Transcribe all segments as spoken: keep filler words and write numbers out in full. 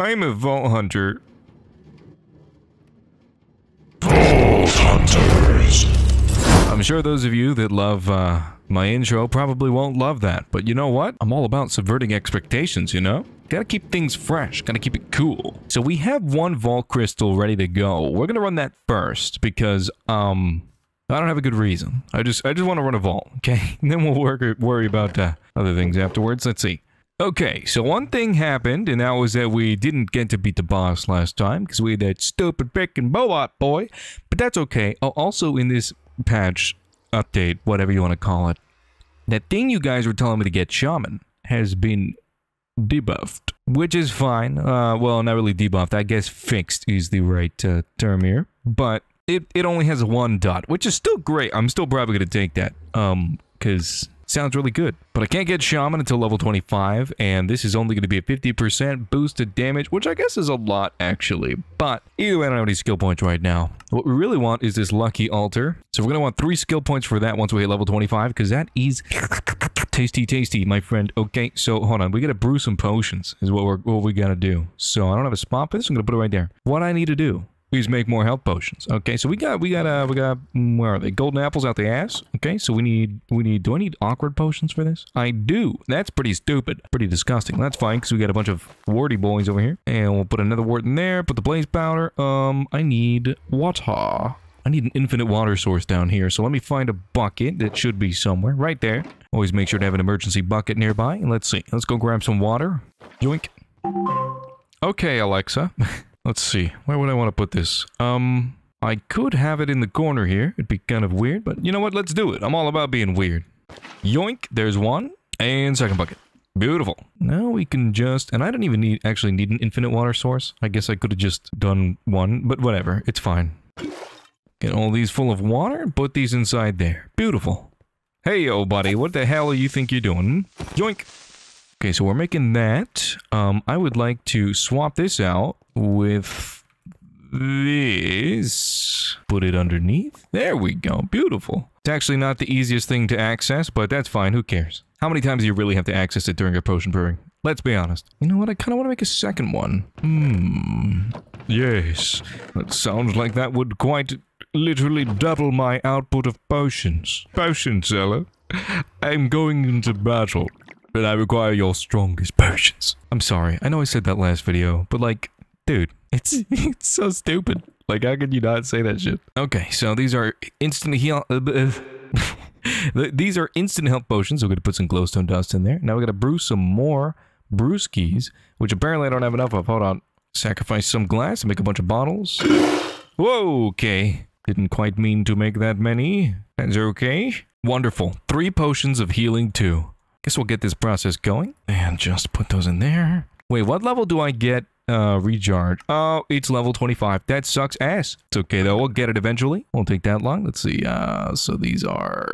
I'm a Vault Hunter. Vault Hunters! I'm sure those of you that love, uh, my intro probably won't love that, but you know what? I'm all about subverting expectations, you know? Gotta keep things fresh, gotta keep it cool. So we have one Vault Crystal ready to go. We're gonna run that first, because, um... I don't have a good reason. I just I just want to run a vault, okay? And then we'll work, worry about uh, other things afterwards. Let's see. Okay, so one thing happened, and that was that we didn't get to beat the boss last time, because we had that stupid frickin' Boat boy. But that's okay. Oh, also in this patch, update, whatever you want to call it, that thing you guys were telling me to get Shaman has been debuffed, which is fine. Uh, well, not really debuffed. I guess fixed is the right uh, term here, but... It, it only has one dot, which is still great. I'm still probably going to take that, um, because it sounds really good. But I can't get Shaman until level twenty-five, and this is only going to be a fifty percent boost to damage, which I guess is a lot, actually. But either way, I don't have any skill points right now. What we really want is this lucky altar. So we're going to want three skill points for that once we hit level twenty-five, because that is tasty, tasty, my friend. Okay, so hold on. We got to brew some potions is what, we're, what we got to do. So I don't have a spot for this. I'm going to put it right there. What I need to do. Please make more health potions. Okay, so we got, we got, uh, we got, where are they? Golden apples out the ass. Okay, so we need, we need, do I need awkward potions for this? I do. That's pretty stupid. Pretty disgusting. That's fine, because we got a bunch of warty boys over here. And we'll put another wart in there, put the blaze powder. Um, I need water. I need an infinite water source down here. So let me find a bucket that should be somewhere. Right there. Always make sure to have an emergency bucket nearby. And let's see. Let's go grab some water. Yoink. Okay, Alexa. Let's see, where would I want to put this? Um, I could have it in the corner here. It'd be kind of weird, but you know what? Let's do it. I'm all about being weird. Yoink, there's one. And second bucket. Beautiful. Now we can just... And I don't even need actually need an infinite water source. I guess I could have just done one, but whatever. It's fine. Get all these full of water and put these inside there. Beautiful. Hey, yo, buddy, what the hell do you think you're doing? Yoink. Okay, so we're making that. Um, I would like to swap this out with this. Put it underneath. There we go. Beautiful. It's actually not the easiest thing to access, but that's fine. Who cares? How many times do you really have to access it during your potion brewing? Let's be honest. You know what? I kind of want to make a second one. Hmm. Yes. That sounds like that would quite literally double my output of potions. Potion seller. I'm going into battle. But I require your strongest potions. I'm sorry. I know I said that last video, but like, dude, it's it's so stupid. Like, how could you not say that shit? Okay, so these are instant heal. These are instant health potions. So we're gonna put some glowstone dust in there. Now we gotta brew some more brewskis, which apparently I don't have enough of. Hold on. Sacrifice some glass and make a bunch of bottles. Whoa, okay. Didn't quite mean to make that many. That's okay. Wonderful. Three potions of healing too. Guess we'll get this process going. And just put those in there. Wait, what level do I get uh, recharge? Oh, it's level twenty-five. That sucks ass. It's okay, though. We'll get it eventually. Won't take that long. Let's see. Uh, so these are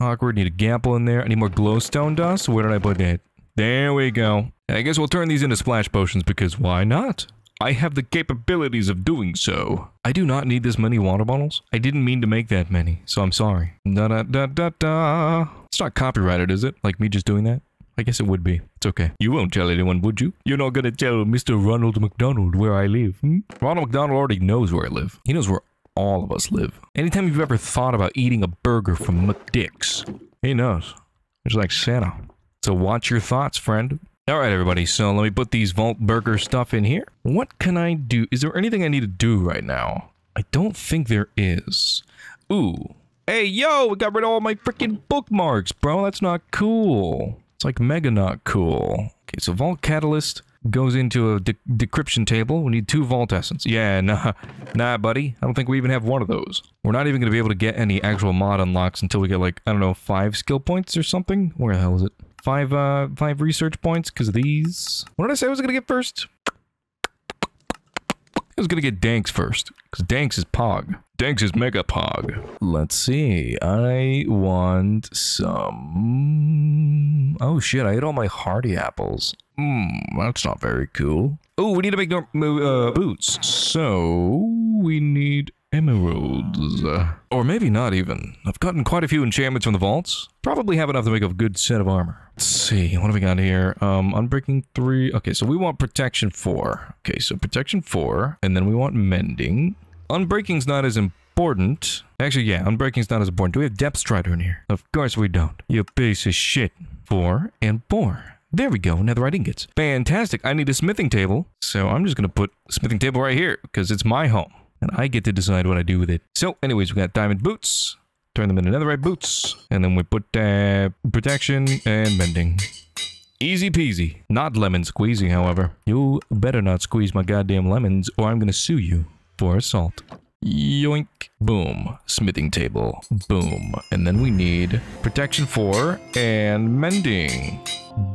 awkward. Need a gamble in there. I need more glowstone dust. Where did I put that? There we go. I guess we'll turn these into splash potions because why not? I have the capabilities of doing so. I do not need this many water bottles. I didn't mean to make that many, so I'm sorry. Da da da da da. It's not copyrighted, is it? Like me just doing that? I guess it would be. It's okay. You won't tell anyone, would you? You're not gonna tell Mister Ronald McDonald where I live, hmm? Ronald McDonald already knows where I live. He knows where all of us live. Anytime you've ever thought about eating a burger from McDick's, he knows. It's like Santa. So watch your thoughts, friend. All right, everybody, so let me put these Vault Burger stuff in here. What can I do? Is there anything I need to do right now? I don't think there is. Ooh. Hey, yo, we got rid of all my freaking bookmarks, bro. That's not cool. It's like mega not cool. Okay, so Vault Catalyst goes into a de decryption table. We need two Vault Essence. Yeah, nah, nah, buddy. I don't think we even have one of those. We're not even going to be able to get any actual mod unlocks until we get, like, I don't know, five skill points or something? Where the hell is it? Five, uh, five research points, because of these. What did I say I was going to get first? I was going to get Dankz first, because Dankz is Pog. Dankz is Mega Pog. Let's see. I want some... Oh, shit. I ate all my hardy apples. Mmm, that's not very cool. Oh, we need to make uh, boots. So, we need Emeralds. Uh, or maybe not even. I've gotten quite a few enchantments from the vaults. Probably have enough to make a good set of armor. Let's see, what have we got here? Um, Unbreaking three. Okay, so we want Protection four. Okay, so Protection four. And then we want Mending. Unbreaking's not as important. Actually, yeah, Unbreaking's not as important. Do we have Depth Strider in here? Of course we don't. You piece of shit. Four and four. There we go, netherite ingots. Fantastic, I need a smithing table. So I'm just gonna put smithing table right here because it's my home and I get to decide what I do with it. So anyways, we got diamond boots, turn them into netherite boots, and then we put uh, protection and mending. Easy peasy. Not lemon squeezing, however. You better not squeeze my goddamn lemons or I'm gonna sue you for assault. Yoink. Boom. Smithing table. Boom. And then we need protection four and mending.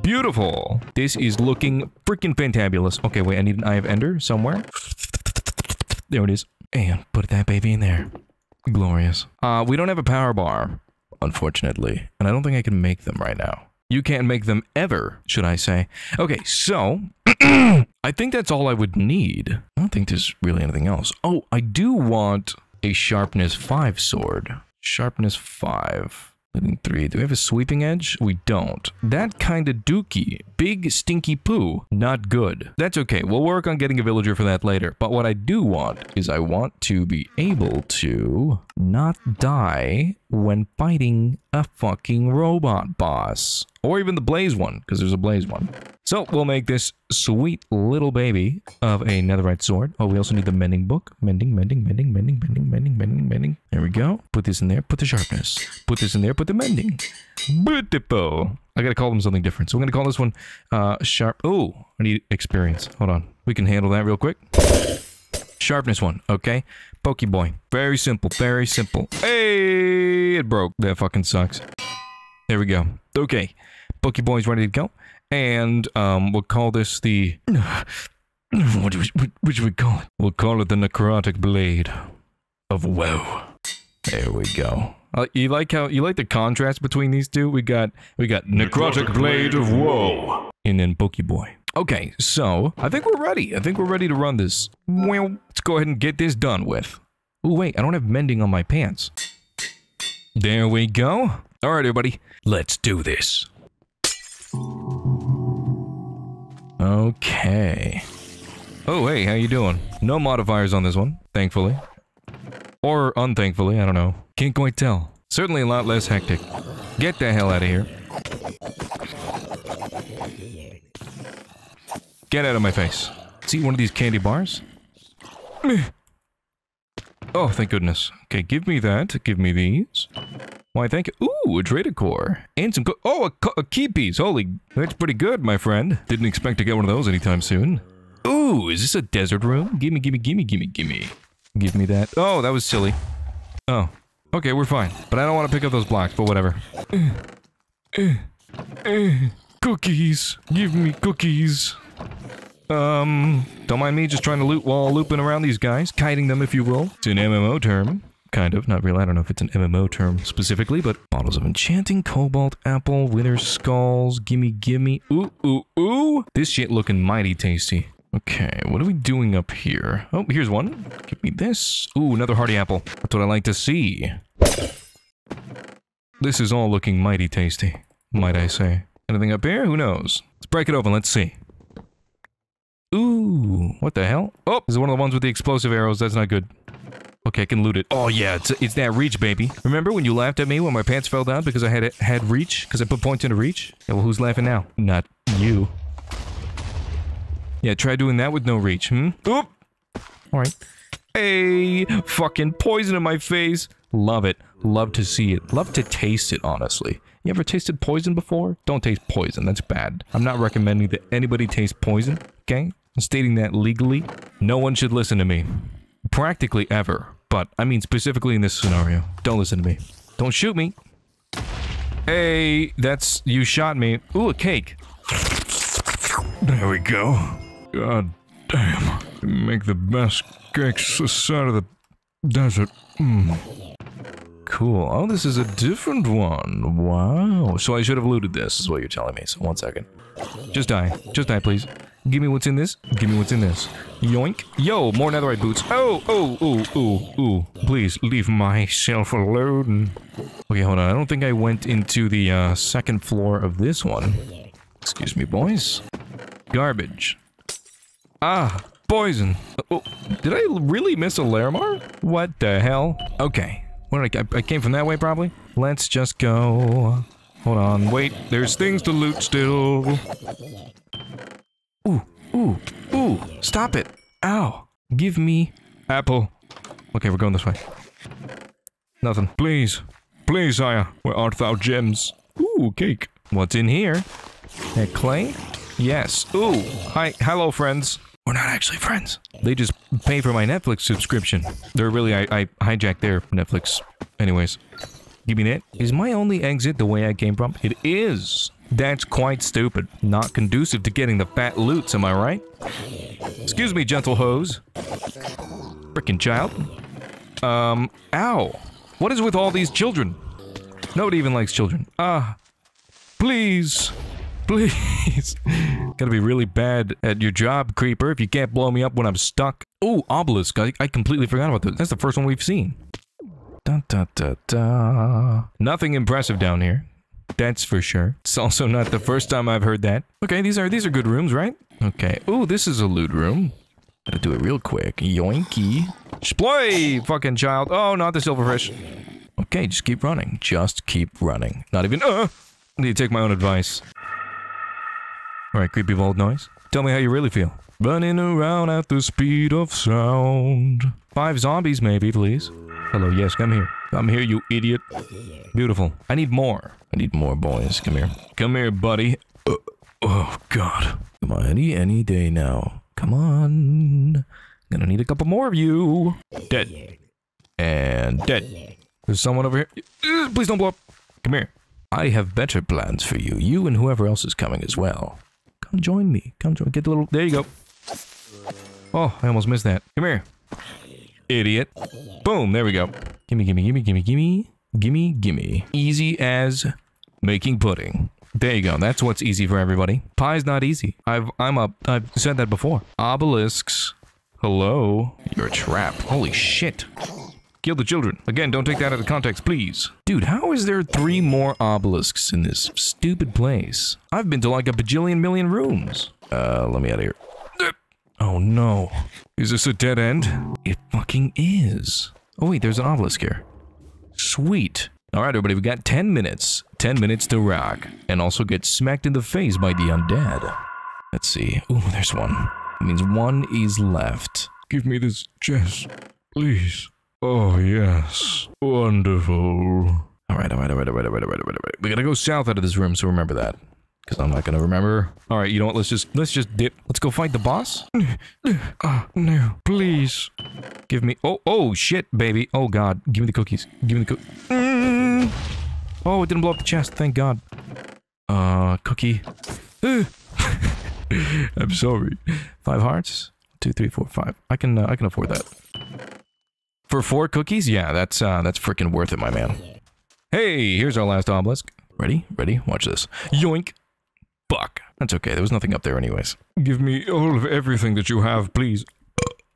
Beautiful. This is looking freaking fantabulous. Okay, wait, I need an eye of ender somewhere. There it is. And put that baby in there. Glorious. Uh, we don't have a power bar, unfortunately. And I don't think I can make them right now. You can't make them ever, should I say. Okay, so I think that's all I would need. I don't think there's really anything else. Oh, I do want a sharpness five sword. Sharpness five. Three. Do we have a sweeping edge? We don't. That kind of dookie. Big stinky poo. Not good. That's okay. We'll work on getting a villager for that later. But what I do want is I want to be able to not die when fighting a fucking robot boss. Or even the blaze one, because there's a blaze one. So we'll make this sweet little baby of a netherite sword. Oh, we also need the mending book. Mending, mending, mending, mending, mending, mending, mending, mending. There we go. Put this in there. Put the sharpness. Put this in there. Put the mending. Beautiful. I gotta call them something different. So I'm gonna call this one uh, sharp. Oh, I need experience. Hold on. We can handle that real quick. Sharpness one, okay? Pokey boy. Very simple. Very simple. Hey, it broke. That fucking sucks. There we go. Okay. Pokey boy's ready to go. And um, we'll call this the... What do we, what do we call it? We'll call it the Necrotic Blade of Woe. There we go. Uh, you like how... You like the contrast between these two? We got... We got Necrotic, Necrotic Blade of Woe. And then Pokey boy. Okay, so... I think we're ready. I think we're ready to run this. Well, let's go ahead and get this done with. Oh, wait. I don't have mending on my pants. There we go. All right, everybody. Let's do this. Okay. Oh, hey, how you doing? No modifiers on this one, thankfully. Or unthankfully, I don't know. Can't quite tell. Certainly a lot less hectic. Get the hell out of here. Get out of my face. Let's eat one of these candy bars. Oh, thank goodness. Okay, give me that. Give me these. Why, thank you. Ooh, a trader core. And some... Co oh, a, co a key piece. Holy... That's pretty good, my friend. Didn't expect to get one of those anytime soon. Ooh, is this a desert room? Gimme, gimme, gimme, gimme, gimme. Give me that. Oh, that was silly. Oh. Okay, we're fine. But I don't want to pick up those blocks, but whatever. Uh, uh, uh, cookies. Give me cookies. Um... Don't mind me just trying to loot while looping around these guys. Kiting them, if you will. It's an M M O term. Kind of, not really. I don't know if it's an M M O term specifically, but bottles of enchanting, cobalt apple, winter skulls, gimme gimme. Ooh, ooh, ooh. This shit looking mighty tasty. Okay, what are we doing up here? Oh, here's one. Give me this. Ooh, another hearty apple. That's what I like to see. This is all looking mighty tasty, might I say. Anything up here? Who knows? Let's break it open. Let's see. Ooh, what the hell? Oh, this is one of the ones with the explosive arrows. That's not good. Okay, I can loot it. Oh, yeah, it's, it's that reach, baby. Remember when you laughed at me when my pants fell down because I had had reach? Because I put points into reach? Yeah, well, who's laughing now? Not you. Yeah, try doing that with no reach, hmm? Oop! Alright. Hey! Fucking poison in my face! Love it. Love to see it. Love to taste it, honestly. You ever tasted poison before? Don't taste poison. That's bad. I'm not recommending that anybody taste poison, okay? I'm stating that legally. No one should listen to me. Practically ever, but I mean specifically in this scenario. Don't listen to me. Don't shoot me. Hey, that's... you shot me. Ooh, a cake. There we go. God damn. Make the best cakes this side of the desert. Mm. Cool. Oh, this is a different one. Wow. So I should have looted this, is what you're telling me. So one second. Just die. Just die, please. Give me what's in this. Give me what's in this. Yoink. Yo, more netherite boots. Oh, oh, oh, oh, oh. Please leave myself alone. Okay, hold on. I don't think I went into the uh, second floor of this one. Excuse me, boys. Garbage. Ah, poison. Oh, did I really miss a Larimar? What the hell? Okay. Where did I, I came from that way, probably. Let's just go. Hold on. Wait, there's things to loot still. Ooh, ooh, ooh. Stop it. Ow. Give me apple. Okay, we're going this way. Nothing. Please. Please, Aya. Where art thou, gems? Ooh, cake. What's in here? That clay? Yes. Ooh. Hi. Hello, friends. We're not actually friends. They just pay for my Netflix subscription. They're really, I, I hijacked their Netflix. Anyways. Give me that. Is my only exit the way I came from? It is. That's quite stupid. Not conducive to getting the fat loots, am I right? Excuse me, gentle hose. Frickin' child. Um, ow. What is with all these children? Nobody even likes children. Ah. Please. Please. Gotta be really bad at your job, creeper, if you can't blow me up when I'm stuck. Ooh, obelisk. I, I completely forgot about this. That's the first one we've seen. Da, da, da, da. Nothing impressive down here. That's for sure. It's also not the first time I've heard that. Okay, these are these are good rooms, right? Okay. Ooh, this is a loot room. Gotta do it real quick. Yoinky. Sploy, fucking child. Oh, not the silverfish. Okay, just keep running. Just keep running. Not even... Uh, I need to take my own advice. Alright, creepy vault noise. Tell me how you really feel. Running around at the speed of sound. Five zombies maybe, please. Hello, yes, come here. Come here, you idiot. Beautiful. I need more. I need more, boys. Come here. Come here, buddy. Uh, oh, God. Come on, any, any day now. Come on. Gonna need a couple more of you. Dead. And dead. There's someone over here. Uh, please don't blow up. Come here. I have better plans for you. You and whoever else is coming as well. Come join me. Come join. Get the little... There you go. Oh, I almost missed that. Come here. Idiot. Boom, there we go. Gimme, gimme, gimme, gimme, gimme. Gimme, gimme. Easy as making pudding. There you go. That's what's easy for everybody. Pie's not easy. I've I'm a I've said that before. Obelisks. Hello. You're a trap. Holy shit. Kill the children. Again, don't take that out of context, please. Dude, how is there three more obelisks in this stupid place? I've been to like a bajillion million rooms. Uh, let me out of here. Oh no. Is this a dead end? It fucking is. Oh wait, there's an obelisk here. Sweet. Alright everybody, we got ten minutes. ten minutes to rock. And also get smacked in the face by the undead. Let's see. Ooh, there's one. It means one is left. Give me this chest, please. Oh yes. Wonderful. Alright, alright, alright, alright, alright, alright, alright, alright. We gotta go south out of this room, so remember that. Because I'm not gonna remember. Alright, you know what, let's just, let's just dip. Let's go fight the boss? Oh, no, please. Give me, oh, oh, shit, baby. Oh, God, give me the cookies. Give me the cookies. Mm. Oh, it didn't blow up the chest, thank God. Uh, cookie. I'm sorry. Five hearts. Two, three, four, five. I can, uh, I can afford that. For four cookies? Yeah, that's, uh, that's freaking worth it, my man. Hey, here's our last obelisk. Ready? Ready? Watch this. Yoink. Fuck. That's okay. There was nothing up there anyways. Give me all of everything that you have, please.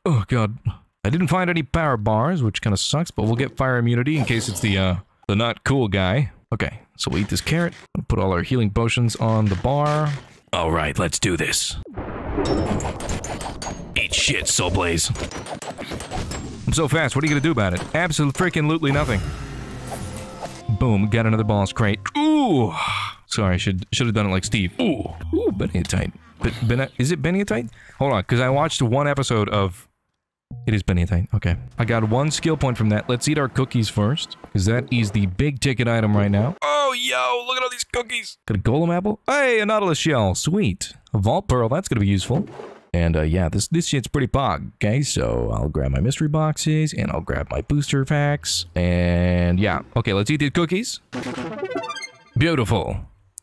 Oh, God. I didn't find any power bars, which kind of sucks, but we'll get fire immunity in case it's the, uh, the not cool guy. Okay, so we'll eat this carrot. We'll put all our healing potions on the bar. All right, let's do this. Eat shit, Soul Blaze. I'm so fast. What are you going to do about it? Absolutely freaking lootly nothing. Boom. Got another boss crate. Ooh. Sorry, I should should have done it like Steve. Ooh, ooh, Benitoite. But ben, is it Benitoite? Hold on, because I watched one episode of. It is Benitoite. Okay, I got one skill point from that. Let's eat our cookies first, because that is the big ticket item right now. Oh, yo, look at all these cookies. Got a golem apple. Hey, a nautilus shell. Sweet. A vault pearl. That's gonna be useful. And uh, yeah, this this shit's pretty bog. Okay, so I'll grab my mystery boxes and I'll grab my booster packs. And yeah, okay, let's eat these cookies. Beautiful.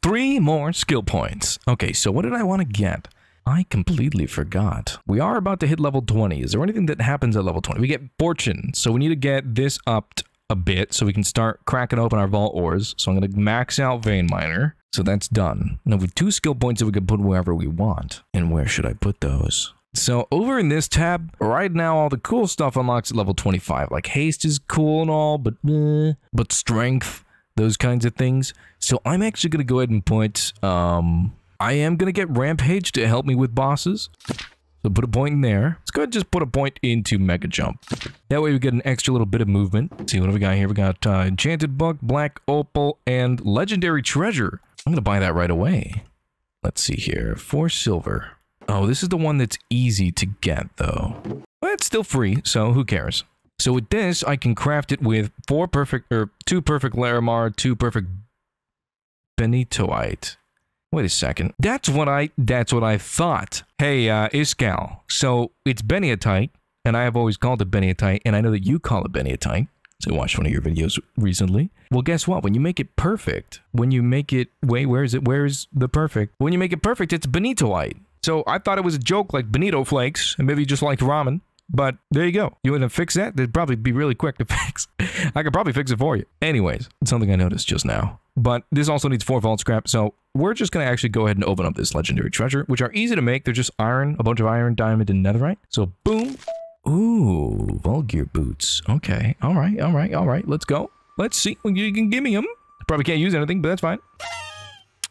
Three more skill points. Okay, so what did I want to get? I completely forgot. We are about to hit level twenty. Is there anything that happens at level twenty? We get fortune, so we need to get this upped a bit so we can start cracking open our vault ores. So I'm going to max out vein miner. So that's done. Now we have two skill points that we can put wherever we want. And where should I put those? So over in this tab, right now, all the cool stuff unlocks at level twenty-five. Like haste is cool and all, but eh, but strength, those kinds of things. So I'm actually going to go ahead and put, um, I am going to get Rampage to help me with bosses. So put a point in there. Let's go ahead and just put a point into Mega Jump. That way we get an extra little bit of movement. Let's see, what have we got here? We got uh, Enchanted Book, Black Opal, and Legendary Treasure. I'm going to buy that right away. Let's see here. Four silver. Oh, this is the one that's easy to get, though. Well, it's still free, so who cares? So with this, I can craft it with four perfect, or two perfect Larimar, two perfect Benitoite. Wait a second. That's what I, that's what I thought. Hey, uh, Iskal. So it's Benitoite, and I have always called it Benitoite, and I know that you call it Benitoite. So I watched one of your videos recently. Well, guess what? When you make it perfect, when you make it, wait, where is it? Where is the perfect? When you make it perfect, it's Benitoite. So I thought it was a joke like Benito Flakes, and maybe you just liked ramen. But there you go. You want to fix that? That'd probably be really quick to fix. I could probably fix it for you. Anyways, it's something I noticed just now. But this also needs four vault scrap, so we're just going to actually go ahead and open up this legendary treasure, which are easy to make. They're just iron, a bunch of iron, diamond, and netherite. So boom. Ooh, vault gear boots. Okay. All right. All right. All right. Let's go. Let's see. You can give me them. Probably can't use anything, but that's fine.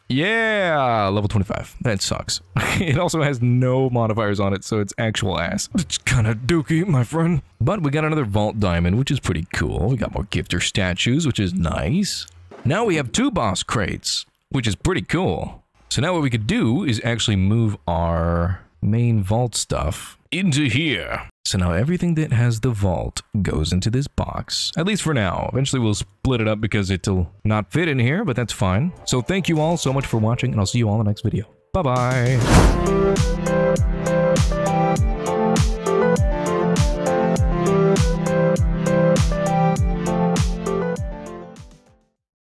Yeah, level twenty-five. That sucks. It also has no modifiers on it, so it's actual ass. It's kind of dookie, my friend. But we got another vault diamond, which is pretty cool. We got more gifter statues, which is nice. Now we have two boss crates, which is pretty cool. So now what we could do is actually move our main vault stuff into here. So now everything that has the vault goes into this box, at least for now. Eventually we'll split it up because it'll not fit in here, but that's fine. So thank you all so much for watching, and I'll see you all in the next video. Bye-bye.